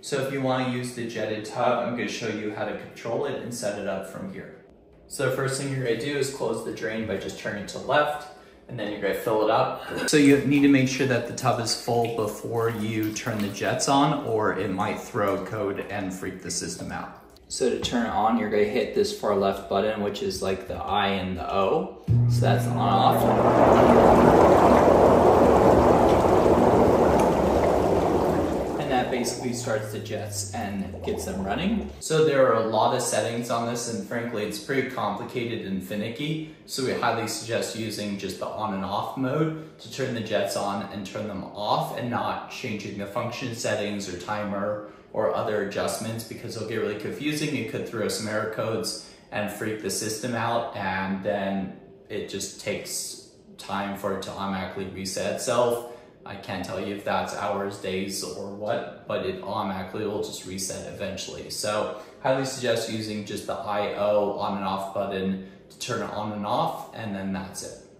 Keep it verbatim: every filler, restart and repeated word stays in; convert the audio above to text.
So if you want to use the jetted tub, I'm going to show you how to control it and set it up from here. So the first thing you're going to do is close the drain by just turning to left, and then you're going to fill it up. So you need to make sure that the tub is full before you turn the jets on, or it might throw code and freak the system out. So to turn it on, you're going to hit this far left button, which is like the I and the O. So that's on off. And that basically starts the jets and gets them running. So there are a lot of settings on this, and frankly, it's pretty complicated and finicky. So we highly suggest using just the on and off mode to turn the jets on and turn them off, and not changing the function settings or timer or other adjustments, because it'll get really confusing. It could throw some error codes and freak the system out, and then it just takes time for it to automatically reset itself. I can't tell you if that's hours, days, or what, but it automatically will just reset eventually. So highly suggest using just the I O on and off button to turn it on and off, and then that's it.